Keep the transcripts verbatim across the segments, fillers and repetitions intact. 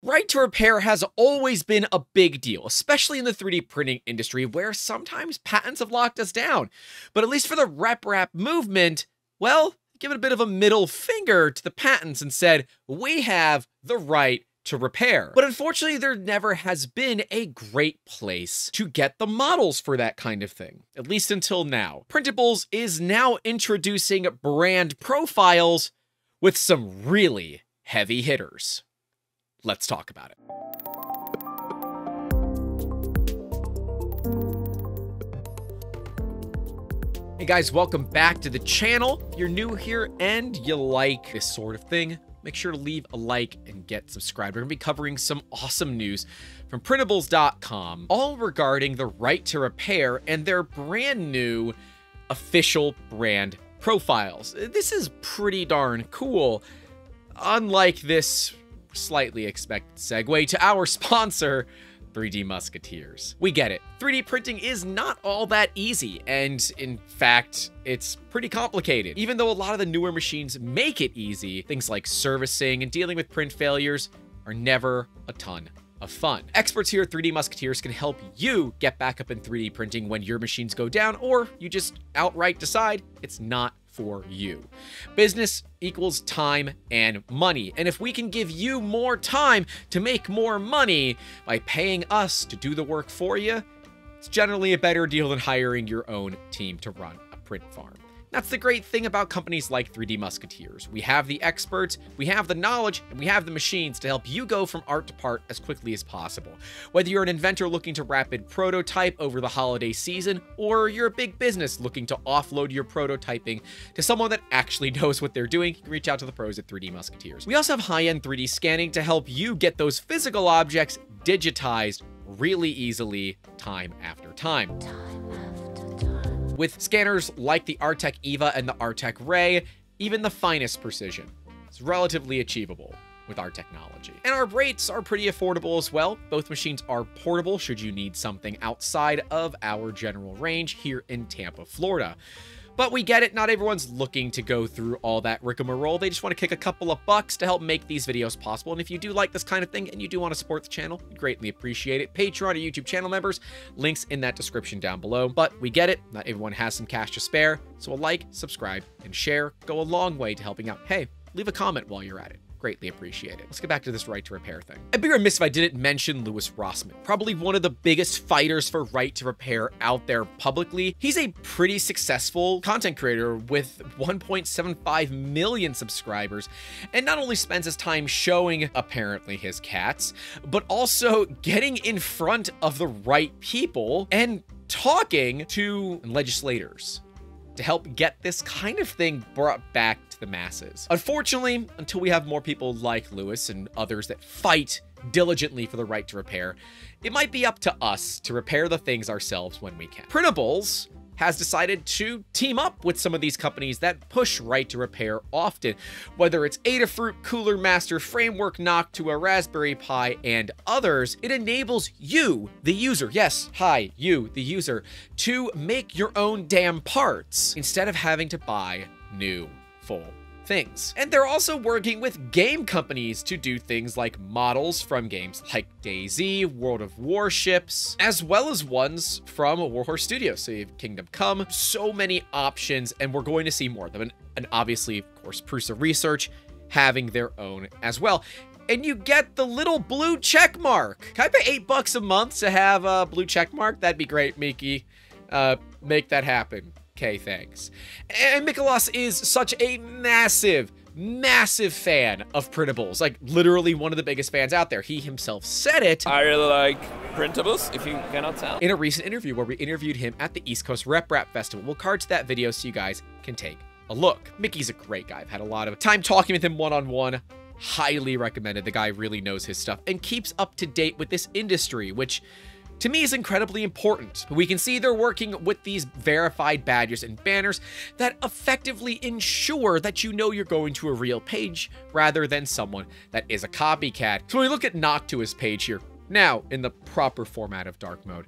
Right to repair has always been a big deal, especially in the three D printing industry, where sometimes patents have locked us down. But at least for the RepRap movement, well, give it a bit of a middle finger to the patents and said, we have the right to repair. But unfortunately, there never has been a great place to get the models for that kind of thing, at least until now. Printables is now introducing brand profiles with some really heavy hitters. Let's talk about it. Hey guys, welcome back to the channel. If you're new here and you like this sort of thing, make sure to leave a like and get subscribed. We're gonna be covering some awesome news from printables dot com, all regarding the right to repair and their brand new official brand profiles. This is pretty darn cool. Unlike this slightly expected segue to our sponsor, three D Musketeers. We get it. three D printing is not all that easy, and in fact, it's pretty complicated. Even though a lot of the newer machines make it easy, things like servicing and dealing with print failures are never a ton of fun. Experts here at three D Musketeers can help you get back up in three D printing when your machines go down, or you just outright decide it's not for you. Business equals time and money. And if we can give you more time to make more money by paying us to do the work for you, it's generally a better deal than hiring your own team to run a print farm. That's the great thing about companies like three D Musketeers. We have the experts, we have the knowledge, and we have the machines to help you go from art to part as quickly as possible. Whether you're an inventor looking to rapid prototype over the holiday season, or you're a big business looking to offload your prototyping to someone that actually knows what they're doing, you can reach out to the pros at three D Musketeers. We also have high-end three D scanning to help you get those physical objects digitized really easily, time after time. time after With scanners like the Artec E V A and the Artec Ray, even the finest precision is relatively achievable with our technology. And our rates are pretty affordable as well. Both machines are portable should you need something outside of our general range here in Tampa, Florida. But we get it, not everyone's looking to go through all that rigmarole. They just want to kick a couple of bucks to help make these videos possible. And if you do like this kind of thing and you do want to support the channel, we'd greatly appreciate it. Patreon or YouTube channel members, links in that description down below. But we get it, not everyone has some cash to spare. So a like, subscribe, and share go a long way to helping out. Hey, leave a comment while you're at it. Greatly appreciate it. Let's get back to this right to repair thing. I'd be remiss if I didn't mention Louis Rossman, probably one of the biggest fighters for right to repair out there publicly. He's a pretty successful content creator with one point seven five million subscribers, and not only spends his time showing apparently his cats, but also getting in front of the right people and talking to legislators to help get this kind of thing brought back to the masses. Unfortunately, until we have more people like Louis and others that fight diligently for the right to repair, it might be up to us to repair the things ourselves when we can. Printables has decided to team up with some of these companies that push right to repair often, whether it's Adafruit, Cooler Master, Framework, Noctua, Raspberry Pi, and others. It enables you, the user, yes, hi, you, the user, to make your own damn parts instead of having to buy new full things. And they're also working with game companies to do things like models from games like DayZ, World of Warships, as well as ones from Warhorse Studios. So you have Kingdom Come, so many options, and we're going to see more of them. And, and obviously, of course, Prusa Research having their own as well. And you get the little blue check mark. Can I pay eight bucks a month to have a blue check mark? That'd be great, Mickey. Uh, make that happen. Okay, thanks. And Mikolas is such a massive, massive fan of printables. Like, literally one of the biggest fans out there. He himself said it. I really like printables, if you cannot tell. In a recent interview where we interviewed him at the East Coast Rep Rap Festival. We'll card to that video so you guys can take a look. Mickey's a great guy. I've had a lot of time talking with him one-on-one. Highly recommended. The guy really knows his stuff and keeps up to date with this industry, which to me is incredibly important. We can see they're working with these verified badges and banners that effectively ensure that you know you're going to a real page rather than someone that is a copycat. So when we look at Noctua's page here, now in the proper format of dark mode,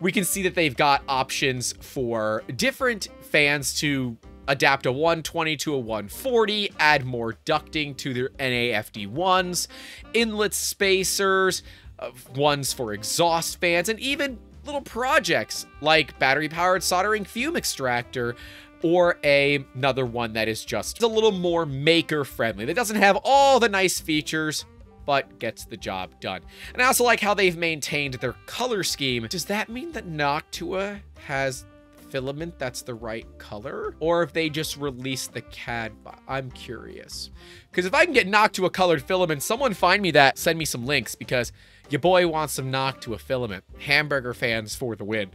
we can see that they've got options for different fans to adapt a one twenty to a one forty, add more ducting to their N A F D ones, inlet spacers, uh, ones for exhaust fans, and even little projects like battery-powered soldering fume extractor, or a, another one that is just a little more maker-friendly, that doesn't have all the nice features, but gets the job done. And I also like how they've maintained their color scheme. Does that mean that Noctua has filament that's the right color? Or if they just released the C A D, I'm curious. Because if I can get Noctua colored filament, someone find me that, send me some links, because your boy wants some Noctua filament. Hamburger fans for the win.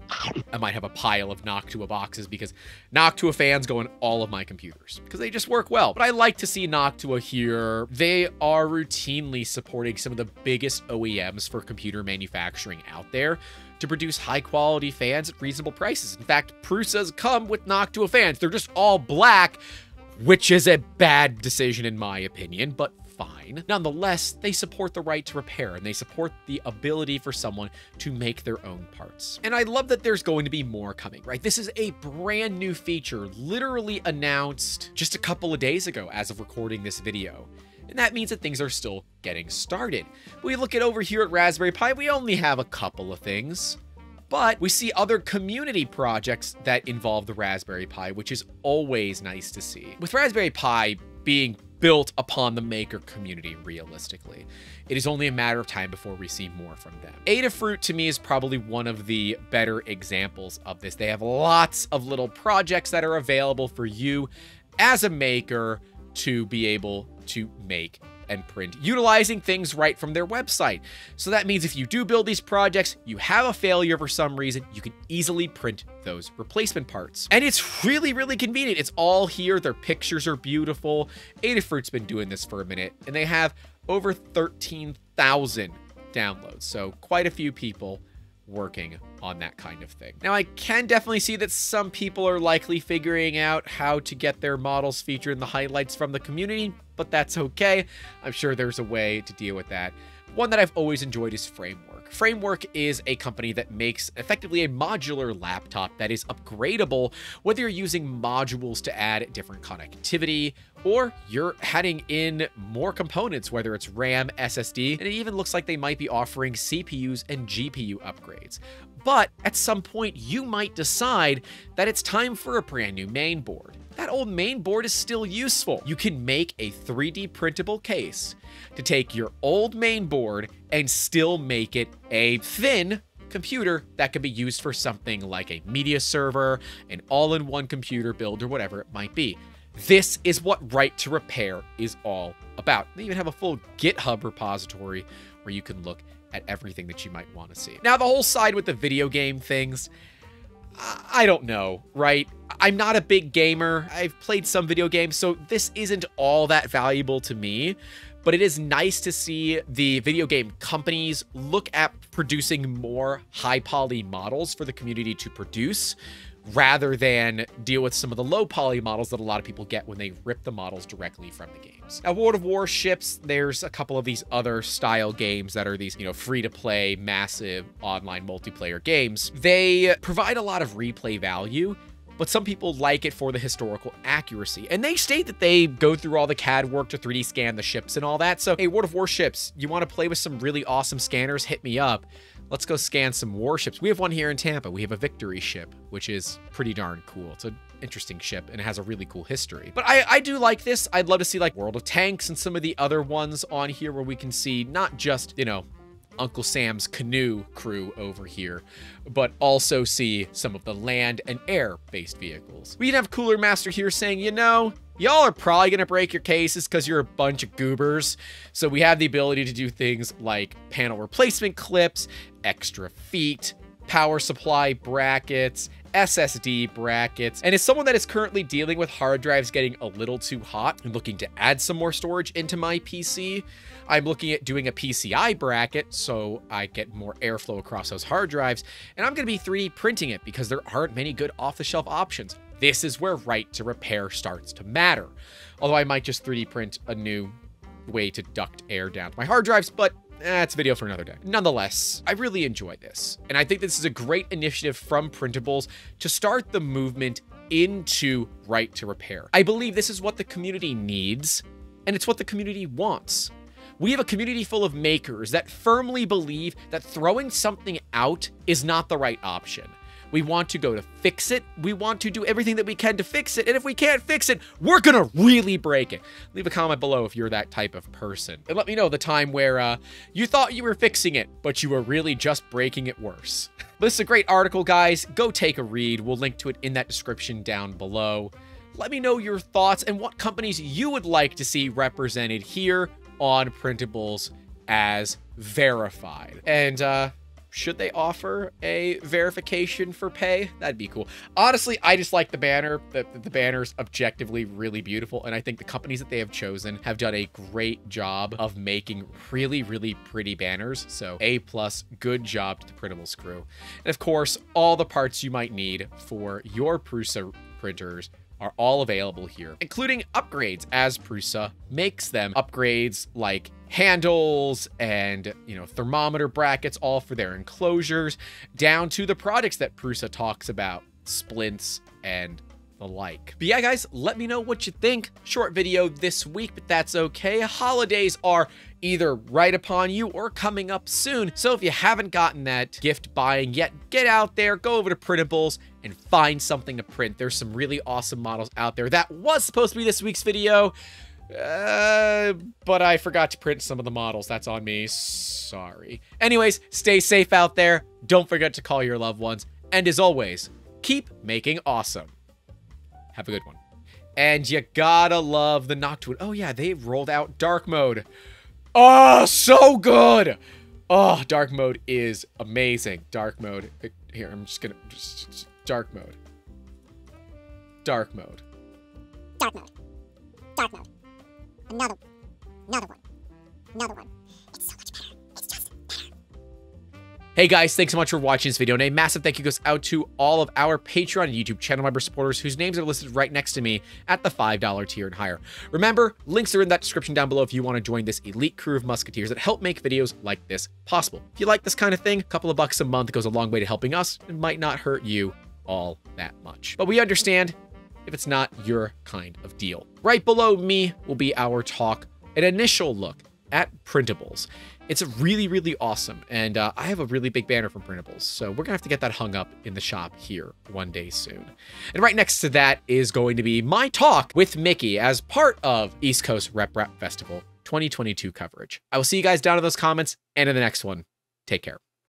I might have a pile of Noctua boxes because Noctua fans go in all of my computers because they just work well. But I like to see Noctua here. They are routinely supporting some of the biggest O E Ms for computer manufacturing out there to produce high-quality fans at reasonable prices. In fact, Prusa's come with Noctua fans. They're just all black, which is a bad decision in my opinion, but fine. Nonetheless, they support the right to repair, and they support the ability for someone to make their own parts. And I love that there's going to be more coming, right? This is a brand new feature, literally announced just a couple of days ago as of recording this video. And that means that things are still getting started. We look at over here at Raspberry Pi, we only have a couple of things, but we see other community projects that involve the Raspberry Pi, which is always nice to see. With Raspberry Pi being built upon the maker community, realistically, it is only a matter of time before we see more from them. Adafruit, to me, is probably one of the better examples of this. They have lots of little projects that are available for you as a maker to be able to make and print, utilizing things right from their website. So that means if you do build these projects, you have a failure for some reason, you can easily print those replacement parts. And it's really, really convenient. It's all here. Their pictures are beautiful. Adafruit's been doing this for a minute, and they have over thirteen thousand downloads. So quite a few people working on that kind of thing. Now, I can definitely see that some people are likely figuring out how to get their models featured in the highlights from the community, but that's okay. I'm sure there's a way to deal with that. One that I've always enjoyed is Framework. Framework is a company that makes effectively a modular laptop that is upgradable, whether you're using modules to add different connectivity, or you're adding in more components, whether it's RAM, S S D, and it even looks like they might be offering C P Us and G P U upgrades. But at some point, you might decide that it's time for a brand new mainboard. That old mainboard is still useful. You can make a three D printable case to take your old mainboard and still make it a thin computer that could be used for something like a media server, an all-in-one computer build, or whatever it might be. This is what Right to Repair is all about. They even have a full GitHub repository where you can look at everything that you might want to see. Now, the whole side with the video game things, I don't know, right? I'm not a big gamer. I've played some video games, so this isn't all that valuable to me, but it is nice to see the video game companies look at producing more high poly models for the community to produce, rather than deal with some of the low poly models that a lot of people get when they rip the models directly from the games. Now, World of Warships, there's a couple of these other style games that are these, you know, free-to-play, massive online multiplayer games. They provide a lot of replay value, but some people like it for the historical accuracy. And they state that they go through all the C A D work to three D scan the ships and all that. So, hey, World of Warships, you want to play with some really awesome scanners? Hit me up. Let's go scan some warships. We have one here in Tampa. We have a Victory ship, which is pretty darn cool. It's an interesting ship, and it has a really cool history. But I, I do like this. I'd love to see, like, World of Tanks and some of the other ones on here where we can see not just, you know, Uncle Sam's canoe crew over here, but also see some of the land and air-based vehicles. We can have Cooler Master here saying, you know, y'all are probably going to break your cases because you're a bunch of goobers. So we have the ability to do things like panel replacement clips, extra feet, power supply brackets, S S D brackets. And as someone that is currently dealing with hard drives getting a little too hot and looking to add some more storage into my P C, I'm looking at doing a P C I bracket so I get more airflow across those hard drives. And I'm going to be three D printing it because there aren't many good off-the-shelf options. This is where Right to Repair starts to matter. Although I might just three D print a new way to duct air down to my hard drives, but that's a video for another day. Nonetheless, I really enjoy this. And I think this is a great initiative from Printables to start the movement into right to repair. I believe this is what the community needs, and it's what the community wants. We have a community full of makers that firmly believe that throwing something out is not the right option. We want to go to fix it. We want to do everything that we can to fix it. And if we can't fix it, we're going to really break it. Leave a comment below if you're that type of person. And let me know the time where uh, you thought you were fixing it, but you were really just breaking it worse. This is a great article, guys. Go take a read. We'll link to it in that description down below. Let me know your thoughts and what companies you would like to see represented here on Printables as verified. And, uh... should they offer a verification for pay? That'd be cool. Honestly, I just like the banner. The, the banner's objectively really beautiful, and I think the companies that they have chosen have done a great job of making really, really pretty banners. So A plus, good job to the Printables crew. And of course, all the parts you might need for your Prusa printers are all available here, including upgrades as Prusa makes them. Upgrades like handles and, you know, thermometer brackets, all for their enclosures, down to the products that Prusa talks about, splints and the like. But yeah, guys, let me know what you think. Short video this week, but that's okay. Holidays are either right upon you or coming up soon. So if you haven't gotten that gift buying yet, get out there, go over to Printables and find something to print. There's some really awesome models out there. That was supposed to be this week's video, uh, but I forgot to print some of the models. That's on me. Sorry. Anyways, stay safe out there. Don't forget to call your loved ones. And as always, keep making awesome. Have a good one. And you gotta love the Noctua. Oh yeah, they rolled out dark mode. Oh, so good. Oh, dark mode is amazing. Dark mode. Here, I'm just gonna just, just dark mode. Dark mode. Dark mode. Dark mode. Another another one. Another one. It's so much better. It's just better. Hey guys, thanks so much for watching this video, and a massive thank you goes out to all of our Patreon and YouTube channel member supporters whose names are listed right next to me at the five dollar tier and higher. Remember, links are in that description down below if you want to join this elite crew of musketeers that help make videos like this possible. If you like this kind of thing, a couple of bucks a month goes a long way to helping us. It might not hurt you all that much, but we understand if it's not your kind of deal. Right below me will be our talk, an initial look at Printables. It's really, really awesome. And uh, I have a really big banner from Printables, so we're gonna have to get that hung up in the shop here one day soon. And right next to that is going to be my talk with Mickey as part of East Coast Rep Rap Festival twenty twenty-two coverage. I will see you guys down in those comments and in the next one. Take care.